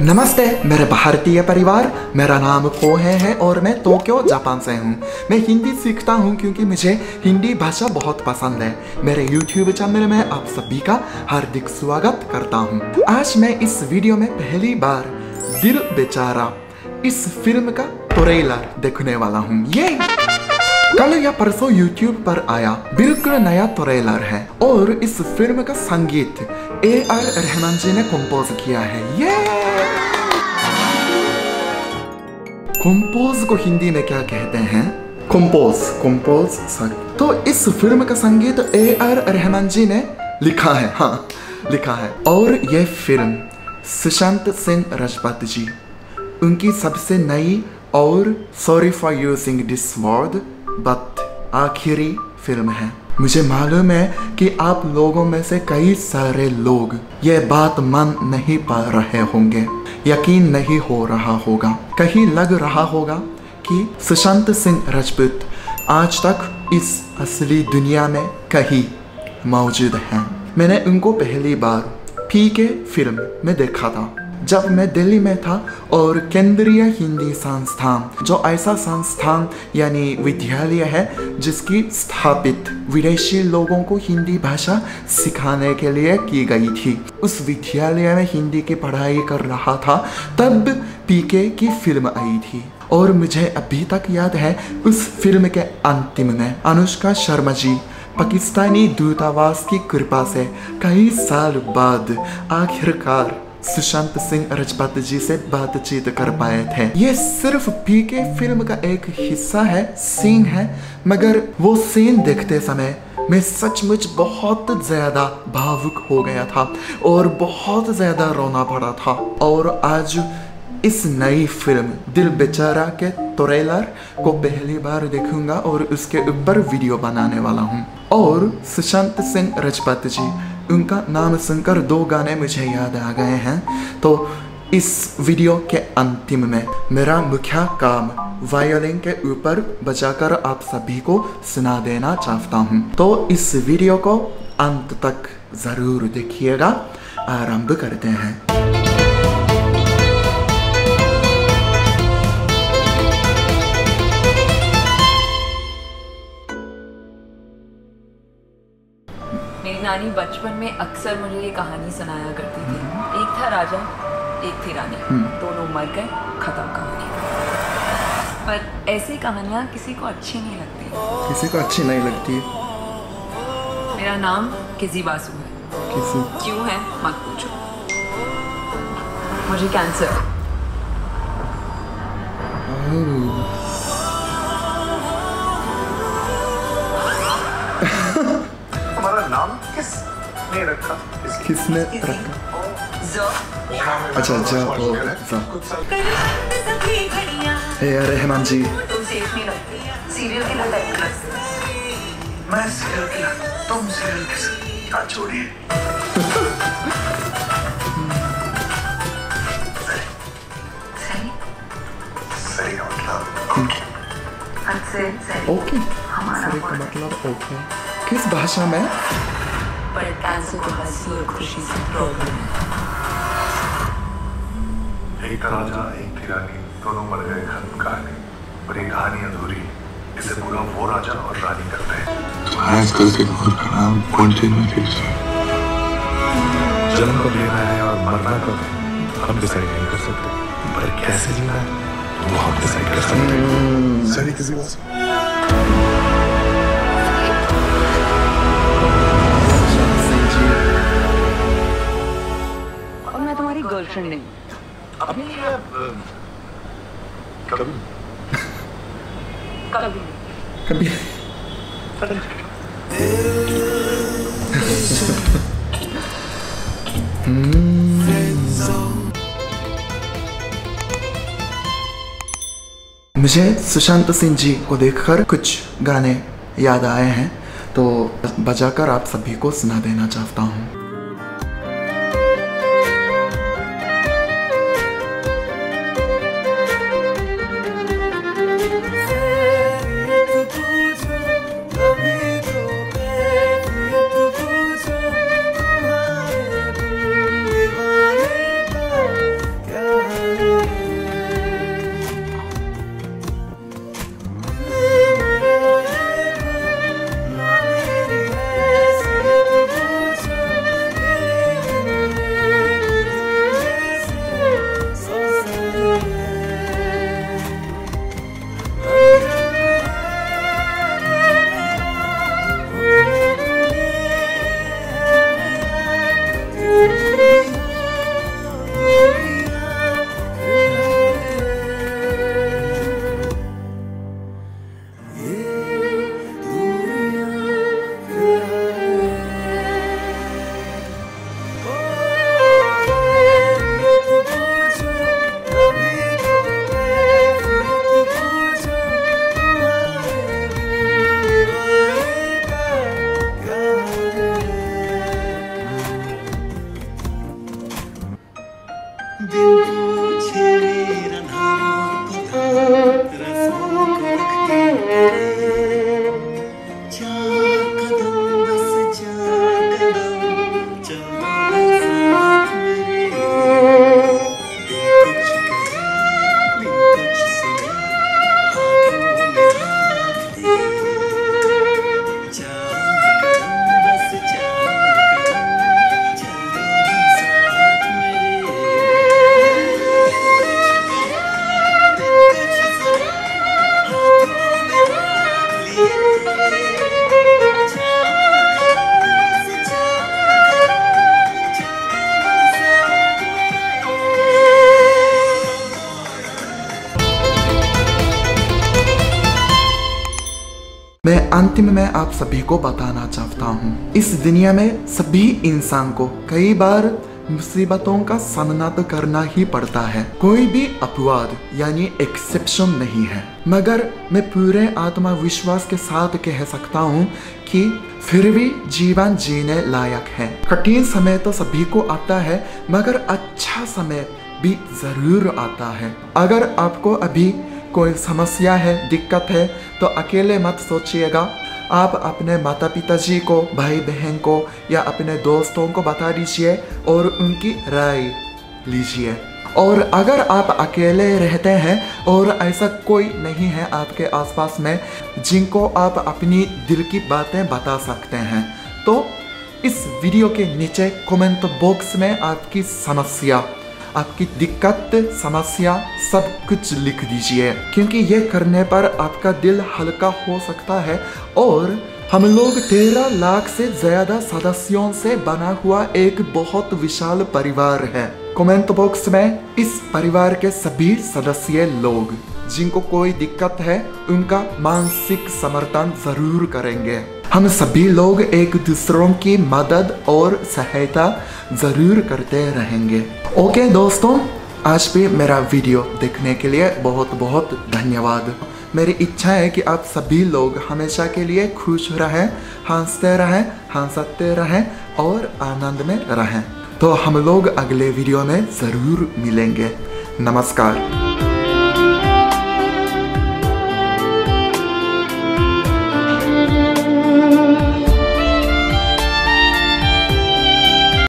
नमस्ते मेरे भारतीय परिवार, मेरा नाम कोहे है और मैं टोक्यो जापान से हूँ। मैं हिंदी सीखता हूँ क्योंकि मुझे हिंदी भाषा बहुत पसंद है। मेरे यूट्यूब चैनल में आप सभी का हार्दिक स्वागत करता हूँ। आज मैं इस वीडियो में पहली बार दिल बेचारा इस फिल्म का ट्रेलर देखने वाला हूँ। ये कल या परसों YouTube पर आया बिल्कुल नया ट्रेलर है और इस फिल्म का संगीत A.R. रहमान जी ने कंपोज किया है। ये कंपोज को हिंदी में क्या कहते हैं? कंपोज संगीत। तो इस फिल्म का संगीत A.R. रहमान जी ने लिखा है, हाँ लिखा है। और ये फिल्म सुशांत सिंह राजपूत जी, उनकी सबसे नई और sorry for using this word but आखिरी फिल्म है। मुझे मालूम है कि आप लोगों में से कई सारे लोग ये बात मान नहीं पा रहे होंगे, यकीन नहीं हो रहा होगा, कहीं लग रहा होगा कि सुशांत सिंह राजपूत आज तक इस असली दुनिया में कहीं मौजूद हैं। मैंने उनको पहली बार P.K. फिल्म में देखा था जब मैं दिल्ली में था और केंद्रीय हिंदी संस्थान, जो ऐसा संस्थान यानी विद्यालय है जिसकी स्थापित विदेशी लोगों को हिंदी भाषा सिखाने के लिए की गई थी, उस विद्यालय में हिंदी की पढ़ाई कर रहा था तब P.K. की फिल्म आई थी। और मुझे अभी तक याद है उस फिल्म के अंतिम में अनुष्का शर्मा जी पाकिस्तानी दूतावास की कृपा से कई साल बाद आखिरकार सुशांत सिंह राजपूत जी से बातचीत कर पाए थे। ये सिर्फ P.K. फिल्म का एक हिस्सा है, सीन है, मगर वो सीन देखते समय मैं सचमुच बहुत ज़्यादा भावुक हो गया था और बहुत ज़्यादा रोना पड़ा था। और आज इस नई फिल्म दिल बेचारा के ट्रेलर को पहली बार देखूंगा और उसके ऊपर वीडियो बनाने वाला हूँ। और सुशांत सिंह राजपूत जी, उनका नाम सुनकर दो गाने मुझे याद आ गए हैं। तो इस वीडियो के अंतिम में मेरा मुख्य काम वायोलिन के ऊपर बजाकर आप सभी को सुना देना चाहता हूँ। तो इस वीडियो को अंत तक ज़रूर देखिएगा। आरंभ करते हैं। नानी बचपन में अक्सर मुझे ये कहानी सुनाया करती थी। एक था राजा, एक थी रानी, दोनों मर गए, खत्म कहानी। पर ऐसी कहानियाँ किसी को अच्छी नहीं लगती, किसी को अच्छी नहीं लगती। मेरा नाम किजी बासु है। किसी क्यों है मत पूछो। मुझे कैंसर है। रखा किसने रखा? अच्छा ए.आर. रहमान जी। ओके, मतलब ओके किस भाषा में? पर कैंसर को हंसी और खुशी से प्रॉब्लम है। एक राजा एक रानी, दोनों मर गए, खत्म कहानी। पर ये कहानी अधूरी, इसे पूरा वो राजा और रानी करते हैं। तुम्हारा आजकल के घर का नाम कॉन्टेन में फिक्स है। जन्म को लेना है और मरना कब हम डिसाइड नहीं कर सकते, पर कैसे जीना है वो हम डिसाइड कर सकते हैं। सही किसी बात नहीं। अभी कभी कभी कभी मुझे सुशांत सिंह जी को देखकर कुछ गाने याद आए हैं, तो बजाकर आप सभी को सुना देना चाहता हूँ। अंत में मैं आप सभी को बताना चाहता हूँ, इस दुनिया में सभी इंसान को कई बार मुसीबतों का सामना तो करना ही पड़ता है। कोई भी अपवाद यानी एक्सेप्शन नहीं है। मगर मैं पूरे आत्मविश्वास के साथ कह सकता हूँ कि फिर भी जीवन जीने लायक है। कठिन समय तो सभी को आता है, मगर अच्छा समय भी जरूर आता है। अगर आपको अभी कोई समस्या है, दिक्कत है, तो अकेले मत सोचिएगा। आप अपने माता पिताजी को, भाई बहन को या अपने दोस्तों को बता दीजिए और उनकी राय लीजिए। और अगर आप अकेले रहते हैं और ऐसा कोई नहीं है आपके आसपास में जिनको आप अपनी दिल की बातें बता सकते हैं, तो इस वीडियो के नीचे कमेंट बॉक्स में आपकी समस्या, आपकी दिक्कत, समस्या सब कुछ लिख दीजिए, क्योंकि ये करने पर आपका दिल हल्का हो सकता है। और हम लोग 13 लाख से ज्यादा सदस्यों से बना हुआ एक बहुत विशाल परिवार है। कमेंट बॉक्स में इस परिवार के सभी सदस्य लोग जिनको कोई दिक्कत है उनका मानसिक समर्थन जरूर करेंगे। हम सभी लोग एक दूसरों की मदद और सहायता जरूर करते रहेंगे। ओके दोस्तों, आज भी मेरा वीडियो देखने के लिए बहुत बहुत धन्यवाद। मेरी इच्छा है कि आप सभी लोग हमेशा के लिए खुश रहें, हंसते रहें, हंसते रहें और आनंद में रहें। तो हम लोग अगले वीडियो में ज़रूर मिलेंगे। नमस्कार।